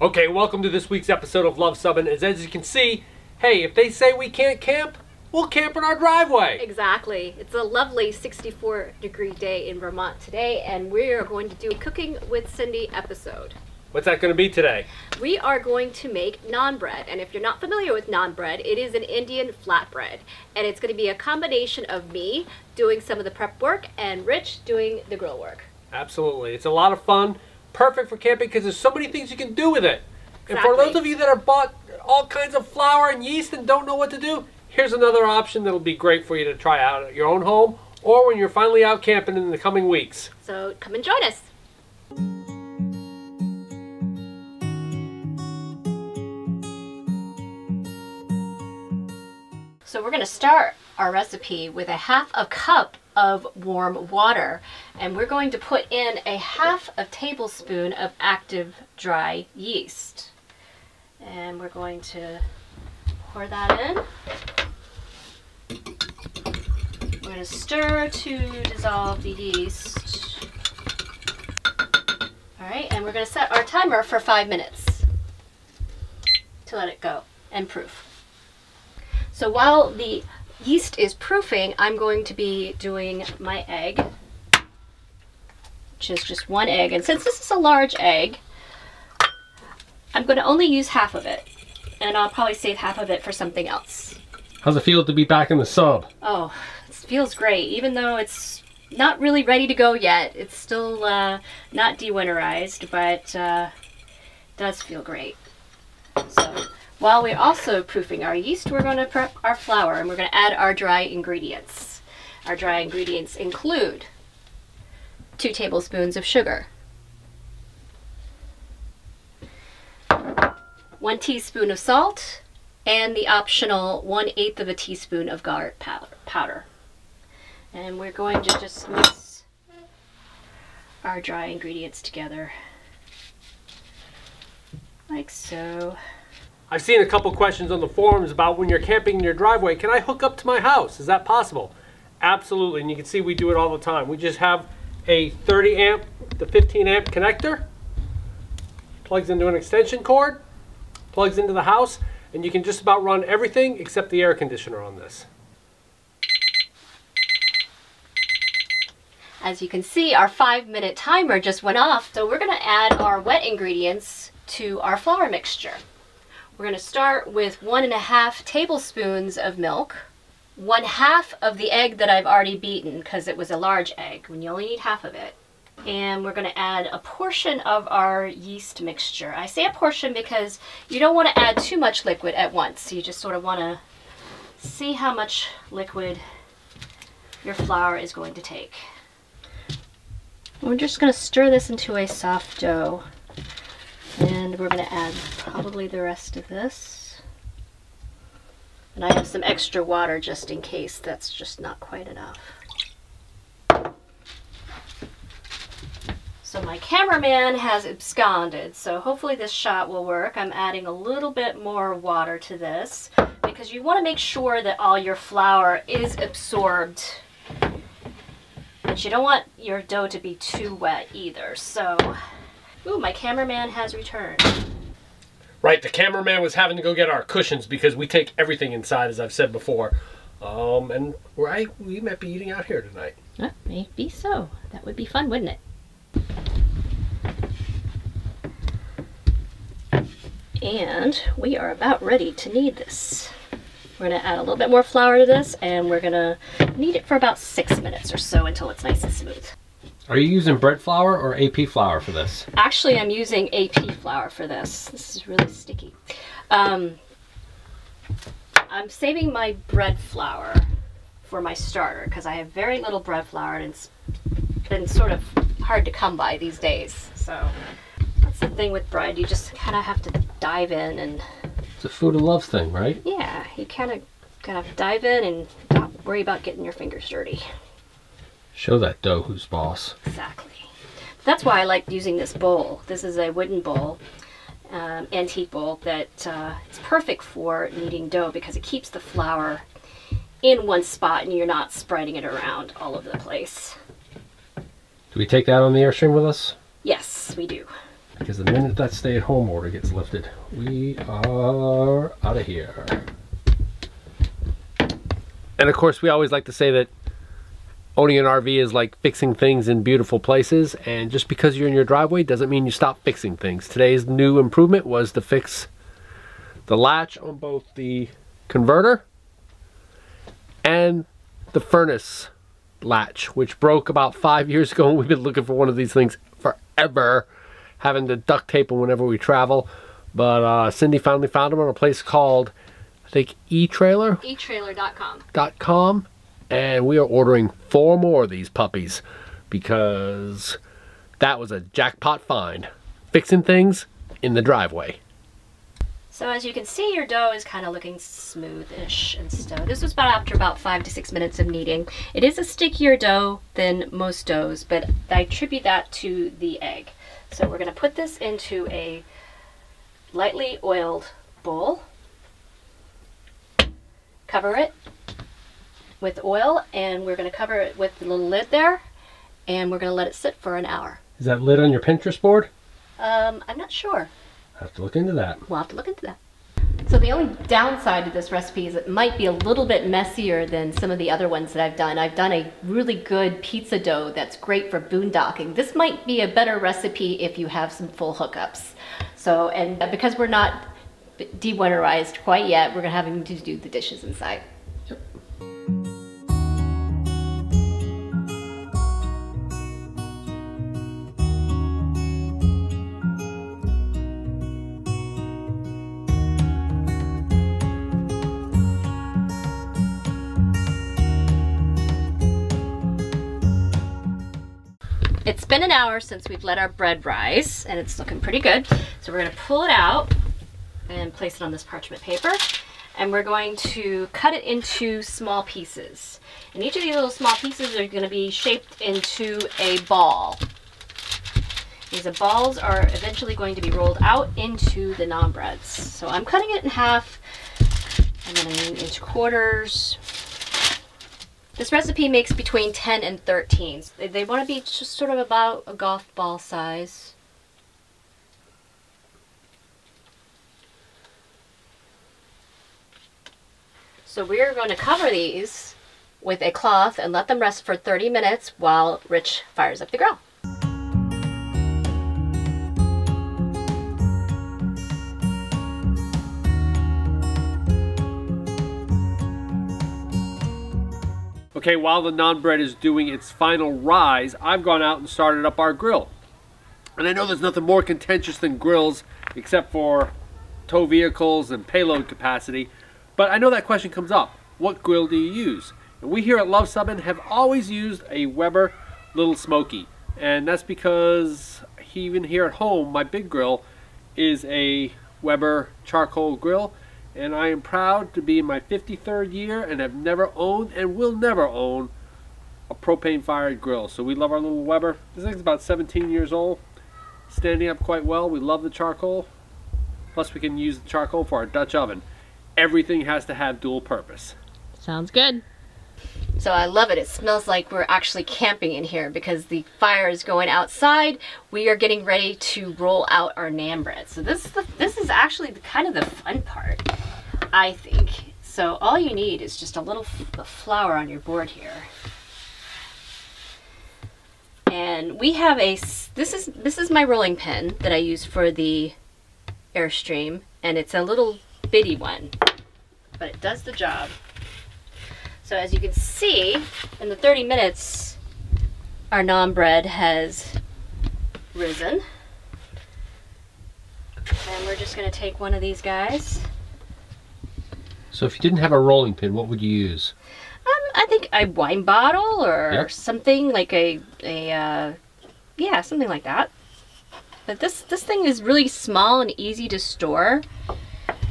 Okay, welcome to this week's episode of Luv Subbin. As you can see, hey, if they say we can't camp, we'll camp in our driveway. Exactly. It's a lovely 64-degree day in Vermont today, and we are going to do a Cooking with Cindy episode. What's that going to be today? We are going to make naan bread, and if you're not familiar with naan bread, it is an Indian flatbread, and it's going to be a combination of me doing some of the prep work and Rich doing the grill work. Absolutely. It's a lot of fun. Perfect for camping because there's so many things you can do with it. Exactly. And for those of you that have bought all kinds of flour and yeast and don't know what to do, here's another option that'll be great for you to try out at your own home or when you're finally out camping in the coming weeks. So come and join us. So we're going to start our recipe with a half a cup of warm water, and we're going to put in a half a tablespoon of active dry yeast, and we're going to pour that in. We're going to stir to dissolve the yeast. All right, and we're going to set our timer for 5 minutes to let it go and proof. So while the yeast is proofing, I'm going to be doing my egg, which is just one egg. And since this is a large egg, I'm going to only use half of it, and I'll probably save half of it for something else. How's it feel to be back in the sub? Oh, it feels great. Even though it's not really ready to go yet, it's still not de-winterized, but it does feel great. So while we're also proofing our yeast, we're going to prep our flour, and we're going to add our dry ingredients. Our dry ingredients include 2 tablespoons of sugar, 1 teaspoon of salt, and the optional 1/8 of a teaspoon of garlic powder. And we're going to just mix our dry ingredients together like so. I've seen a couple questions on the forums about when you're camping in your driveway, can I hook up to my house? Is that possible? Absolutely, and you can see we do it all the time. We just have a 30 amp to 15 amp connector, plugs into an extension cord, plugs into the house, and you can just about run everything except the air conditioner on this. As you can see, our 5-minute timer just went off, so we're gonna add our wet ingredients to our flour mixture. We're going to start with 1.5 tablespoons of milk, 1/2 of the egg that I've already beaten because it was a large egg, when you only need half of it. And we're going to add a portion of our yeast mixture. I say a portion because you don't want to add too much liquid at once. You just sort of want to see how much liquid your flour is going to take. We're just going to stir this into a soft dough. And we're going to add probably the rest of this. And I have some extra water just in case that's just not quite enough. So my cameraman has absconded, so hopefully this shot will work. I'm adding a little bit more water to this because you want to make sure that all your flour is absorbed. But you don't want your dough to be too wet either, so. Ooh, my cameraman has returned. Right, the cameraman was having to go get our cushions because we take everything inside, as I've said before. And we might be eating out here tonight. That may be so. That would be fun, wouldn't it? And we are about ready to knead this. We're going to add a little bit more flour to this, and we're going to knead it for about 6 minutes or so until it's nice and smooth. Are you using bread flour or AP flour for this? Actually, I'm using AP flour for this. This is really sticky. I'm saving my bread flour for my starter because I have very little bread flour, and it's been sort of hard to come by these days. So that's the thing with bread. You just kind of have to dive in and... It's a food of love thing, right? Yeah, you kind of gotta dive in and not worry about getting your fingers dirty. Show that dough who's boss. Exactly. That's why I like using this bowl. This is a wooden bowl, antique bowl, that it's perfect for kneading dough because it keeps the flour in one spot and you're not spreading it around all over the place. Do we take that on the Airstream with us? Yes, we do. because the minute that stay-at-home order gets lifted, we are out of here. And of course, we always like to say that owning an RV is like fixing things in beautiful places, and just because you're in your driveway doesn't mean you stop fixing things. Today's new improvement was to fix the latch on both the converter and the furnace latch, which broke about 5 years ago, and we've been looking for one of these things forever, having to duct tape them whenever we travel. But Cindy finally found them on a place called, I think, eTrailer? eTrailer.com. And we are ordering 4 more of these puppies because that was a jackpot find. Fixing things in the driveway. So as you can see, your dough is kind of looking smoothish and stuff. This was about after about 5 to 6 minutes of kneading. It is a stickier dough than most doughs, but I attribute that to the egg. So we're gonna put this into a lightly oiled bowl, cover it with oil, and we're gonna cover it with the little lid there, and we're gonna let it sit for an hour. Is that lid on your Pinterest board? I'm not sure. I'll have to look into that. We'll have to look into that. So the only downside to this recipe is it might be a little bit messier than some of the other ones that I've done. I've done a really good pizza dough that's great for boondocking. This might be a better recipe if you have some full hookups. So, and because we're not de-winterized quite yet, we're having to do the dishes inside. Yep. It's been an hour since we've let our bread rise, and it's looking pretty good. So we're gonna pull it out and place it on this parchment paper, and we're going to cut it into small pieces. And each of these little small pieces are gonna be shaped into a ball. These balls are eventually going to be rolled out into the naan breads. So I'm cutting it in half and then into quarters. This recipe makes between 10 and 13. They want to be just sort of about a golf ball size. So we're going to cover these with a cloth and let them rest for 30 minutes while Rich fires up the grill. Okay, while the naan bread is doing its final rise, I've gone out and started up our grill. And I know there's nothing more contentious than grills except for tow vehicles and payload capacity, but I know that question comes up. What grill do you use? And we here at Luv Subbin have always used a Weber Little Smoky, and that's because even here at home, my big grill is a Weber charcoal grill. And I am proud to be in my 53rd year and have never owned and will never own a propane-fired grill. So we love our little Weber. This thing's about 17 years old, standing up quite well. We love the charcoal. Plus, we can use the charcoal for our Dutch oven. Everything has to have dual purpose. Sounds good. So I love it. It smells like we're actually camping in here because the fire is going outside. We are getting ready to roll out our naan bread. So this is actually kind of the fun part, I think. So all you need is just a little flour on your board here. And we have a, this is my rolling pin that I use for the Airstream, and it's a little bitty one, but it does the job. So as you can see, in the 30 minutes, our naan bread has risen. And we're just gonna take one of these guys. So if you didn't have a rolling pin, what would you use? I think a wine bottle or something like yeah, something like that. But this thing is really small and easy to store.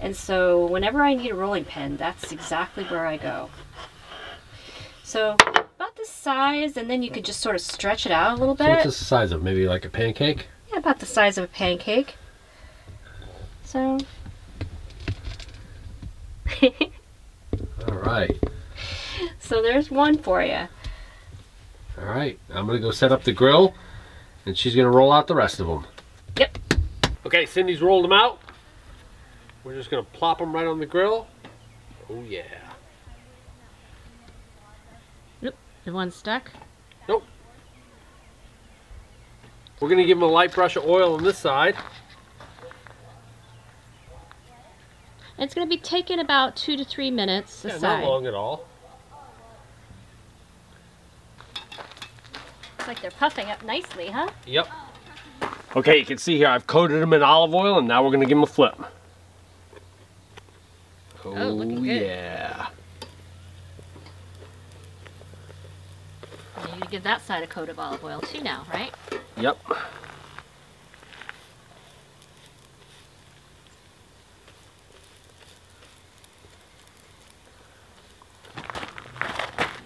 And so whenever I need a rolling pin, that's exactly where I go. So about this size, and then you could just sort of stretch it out a little bit. So what's the size of, maybe like a pancake? Yeah, about the size of a pancake. So. All right. So there's one for you. All right, I'm gonna go set up the grill, and she's gonna roll out the rest of them. Yep. Okay, Cindy's rolled them out. We're just gonna plop them right on the grill. Oh yeah. Nope, the one's stuck. Nope. We're gonna give them a light brush of oil on this side. It's gonna be taking about 2 to 3 minutes aside. Yeah, not long at all. Looks like they're puffing up nicely, huh? Yep. Okay, you can see here I've coated them in olive oil, and now we're gonna give them a flip. Oh, looking good. Yeah. You need to give that side a coat of olive oil too now, right? Yep.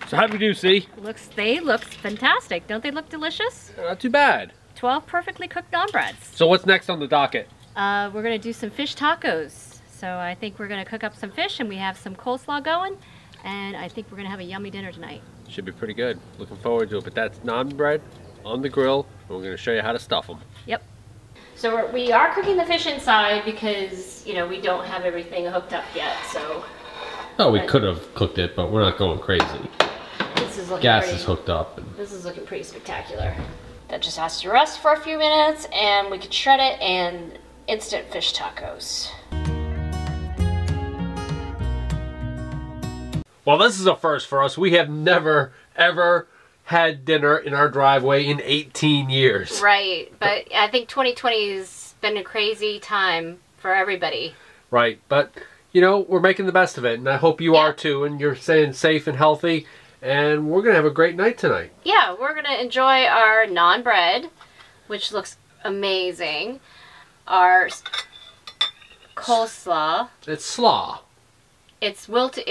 So how do we do, C? They look fantastic. Don't they look delicious? Not too bad. 12 perfectly cooked naan breads. So what's next on the docket? We're gonna do some fish tacos. So I think we're gonna cook up some fish, and we have some coleslaw going, and I think we're gonna have a yummy dinner tonight. Should be pretty good. Looking forward to it. But that's naan bread on the grill, and we're gonna show you how to stuff them. Yep. So we are cooking the fish inside because, you know, we don't have everything hooked up yet. So. Oh, we could have cooked it, but we're not going crazy. This is looking Gas is hooked up. This is looking pretty spectacular. That just has to rest for a few minutes, and we could shred it and instant fish tacos. Well, this is a first for us. We have never, ever had dinner in our driveway in 18 years. Right, but I think 2020's been a crazy time for everybody. Right, but you know, we're making the best of it, and I hope you are too, and you're staying safe and healthy, and we're gonna have a great night tonight. Yeah, we're gonna enjoy our naan bread, which looks amazing. Our coleslaw. It's slaw. It's wilted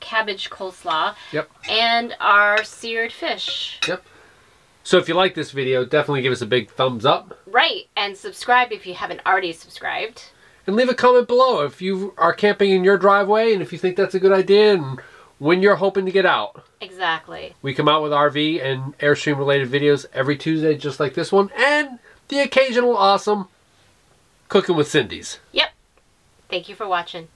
cabbage coleslaw. Yep. And our seared fish. Yep. So if you like this video, definitely give us a big thumbs up. Right, and subscribe if you haven't already subscribed. And leave a comment below if you are camping in your driveway and if you think that's a good idea and when you're hoping to get out. Exactly. We come out with RV and Airstream related videos every Tuesday just like this one, and the occasional awesome Cooking with Cindy's. Yep. Thank you for watching.